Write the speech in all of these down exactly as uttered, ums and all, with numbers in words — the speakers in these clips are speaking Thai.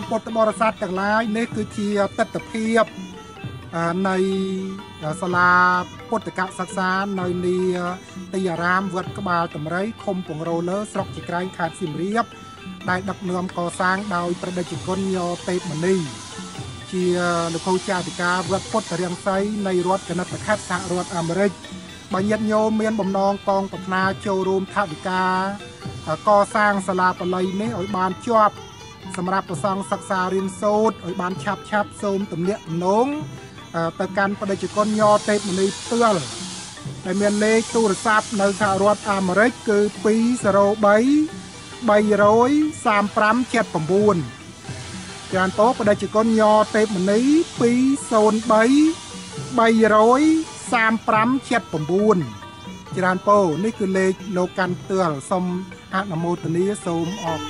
มปฐมรสชาติจากไรนี่คือที่ตัดตะเพียบในสลาปุตตะกะสักษาในนี้ตียรามวัดกบาลตำไรคมปงโรเลอสกจิกรายขาดสิมเรียบได้ดับเนื้อมก่อสร้างดาวประเดจิกนยอเตมณีที่หลวงพ่อเจ้าติกาวัดปุตตะเรียงไซในรถกนัตคัตสารถอเมริกบรรยโยมเมียนบ่มนองกองปปนาโจรูมทาติกาก่อสร้างสลาปลายนี้อบานจอบสำหรับประสงศักษาเรียนสูตรอบานชับชับซูมตำเนียนงแต่การประเดจิกนยอเตมณีเตือนในเมียนเลตูรซับในสารถอเมริกคือปีสโรไบใบร้อยสามพรำเจ็ดปมบูนการโต๊ะประเดจิกนยอเตมณีปีโซนใบใบร้อยสามพรำเจ็ดปมบูนจารย์โป้นี่คือเลโลกันเตือนสมหานโมตนี้สมออก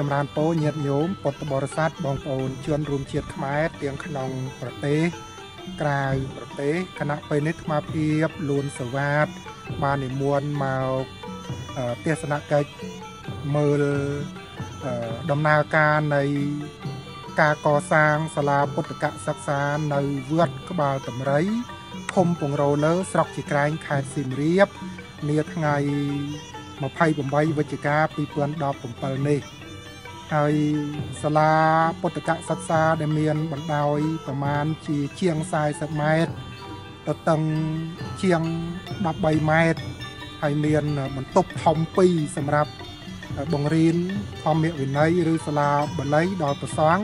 សម្រាប់ពុទ្ធបរិស័ទបងប្អូនជនរួមជាតិខ្មែរទាំងក្នុងប្រទេសក្រៅប្រទេសគណៈពេលនេះថ្មភាពលួនសវត្តបាននិមន្តមកទេសនកិច្ចមើលដំណើរការនៃ การก่อสร้างศาลาพุทธกศึกษาในวัดกบาลตำไรพมปงโรเลสรกจิกรายขาดสิมเรียบเนื้อทั้งไงมาไพ่ผมใบวิจิกาปีเปือนดอกผมเปิลนี่ไอศาลาพุทธกศึกษาเดเมียนบันดาลประมาณจีเชียงทรายสักเมตรตะตังเชียงดับใบเมตรไอเมียนมันตบทอมปีสำหรับบงรีนความเมียวินัยหรือสลาบไลดอกประสอง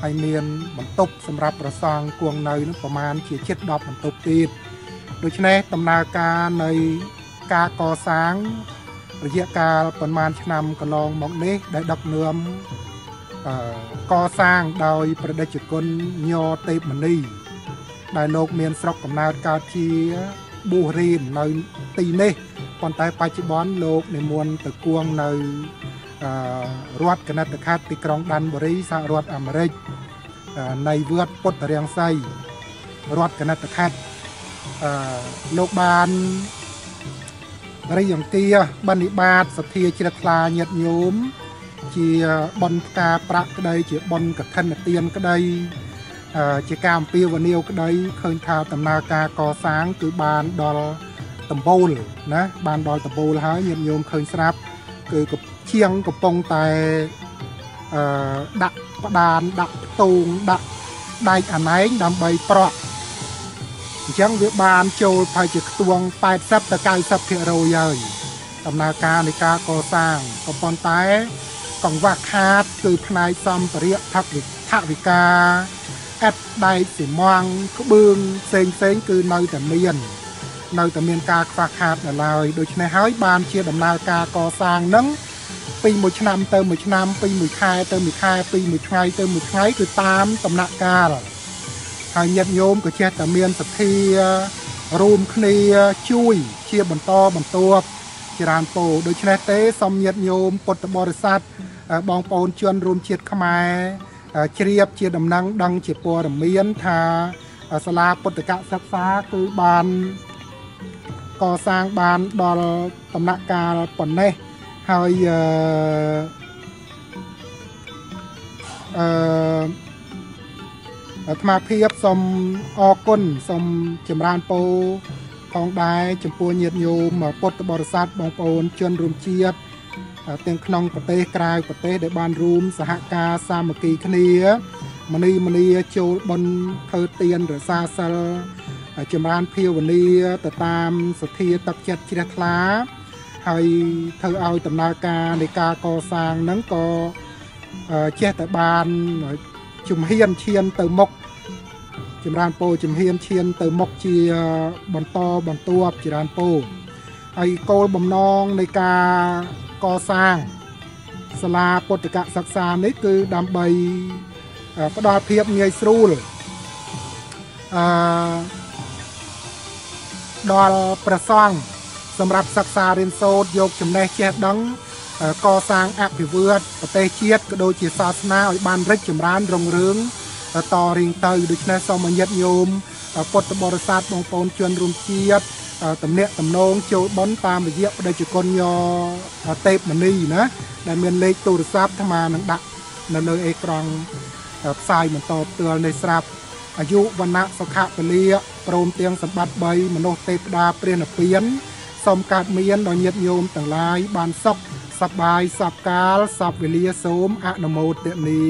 ไอเมียนมันตบสำหรับประสองกวงในนั้นประมาณเฉียดเช็ดดอกมันตบตีดโดยเฉพาะตำนาการในกาก่อสร้างระยะกาลประมาณชนำกระลองมองเล็กได้ดับเนื้อก่อสร้างโดยประเดจุกนโยเตปมันนี่ได้โลกเมียนสรกตำนาการที่บูรีนในตีเน่ปอนไตปาจิบอนโลกในมวลตะกวงในรวดกนัตคาติกรองดันบริสารวดอเมริกในเวือดปดตะเรียงไซรวดกนัตคาตโลกบาลอะไรอย่างเตี้ยบันิบาตสเทียจิรคลาเนียดโยมเจียบอนกาประกไดเจียบอนกับท่านเตียนก็ได้เจียกามปีวันเนียวก็ได้เคยทาตำนากาก่อสร้างคือบานดอลตำโบลนะบานบอลตำโบลฮะยมโยมเคยสนับคือกับเชียงกับปงแต่ดักประดานดักตูงดักได้อันไหนดำใบเปราะเชียงเวียบานโจลภายจากตวงปลายซับตะกายซับเทโรยเลยตำนาการในการก่อสร้างกับปอนไต้กองวักฮาร์คือพนายซัมเปรียทักวิทักวิกาแอดได้สีมวงกบึงเซงเซงคือในแต่เมียนในแต่เมียนกาฝากขาดอะไรโดยเฉพาะให้บานเชียร์ดำนาการก่อสร้างนั้นปีหมุนนำเติมหมุนนำปีหมุนคายเติมหมุนคายปีหมุนไงเติมหมุนไงคือตามตำนาการหายเงียบโยมก็เชียร์แต่เมียนสัตย์รูมคณีช่วยเชียร์บรรทอบบรรทวบเชียร์รานโปโดยเฉพาะเตะสมเงียบโยมปตบริษัทบองปนชวนรวมเชียร์ขมายเชียบเชียร์ดำนังดังเชียร์ปัวดำเมียนทาสลาปตกะซักษาคือบานก่อสร้างบานดอลตำหนักการปนเน่หายธรรมเพียบสมอกุลสมจำรานโปของได้จำปูเนียดโยมปตบริษัทบองปนชวนรวมเชียร์เตียงขนมประเทศกลายประเทศได้บานรูมสหการสามัคคีคณีมันนี่มันนี่โจบนเธอเตียนหรือซาซาจำรานเพียววันนี้แต่ตามสถีตักเจ็ดจิตคลาให้เธอเอาตำนาการในการก่อสร้างนั้นก็เจ็ดแต่บานจุ่มเฮียนเชียนเติมมกจำรานโปจุ่มเฮียนเชียนเติมมกเจียบนตอบนตัวจำรานโปไอโกบมนองในการก่อสร้างศาลาพุทธกศึกษานี่คือดำใบประดาเพียบเงยสู้เลยดอลประซองสำหรับศึกษาเรียนโซดยกจำแนกแจกดังก่อสร้างอภิวรประเทศเชียดก็โดยจิตศาสนาบานริกจำร้านรงเรืองต่อเรียงเตยโดยชนะสมัญญโยมพุทธบริษัทมงคลชวนรวมเชียดตำเนียตำนงโจบอนตามไปเยอะได้จุกนยอเตปมันนี่นะได้เมียนเล็กตูรซับธรรมานังดักนั่นเลยเอกรองทรายเหมือนต่อเตือนในสลับอายุวันนักสกัดเปรียโปรมเตียงสัมบัติใบมโนเตปดาเปลี่ยนเปลี่ยนสมการเมียนดอยเย็ดโยมต่างลายบานซอกสบายสับกาลสับเวลียโสมอะนโมเตนี